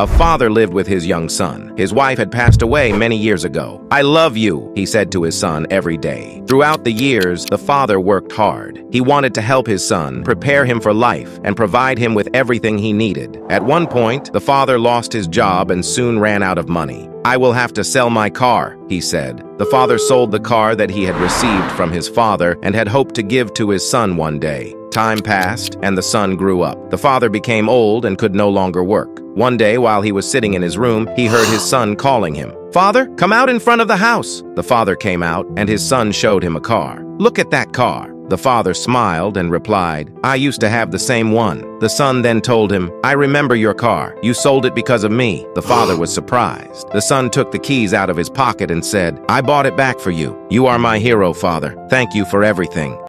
A father lived with his young son. His wife had passed away many years ago. "I love you," he said to his son every day. Throughout the years, the father worked hard. He wanted to help his son, prepare him for life, and provide him with everything he needed. At one point, the father lost his job and soon ran out of money. "I will have to sell my car," he said. The father sold the car that he had received from his father and had hoped to give to his son one day. Time passed, and the son grew up. The father became old and could no longer work. One day, while he was sitting in his room, he heard his son calling him. "Father, come out in front of the house." The father came out, and his son showed him a car. "Look at that car." The father smiled and replied, "I used to have the same one." The son then told him, "I remember your car. You sold it because of me." The father was surprised. The son took the keys out of his pocket and said, "I bought it back for you. You are my hero, Father. Thank you for everything."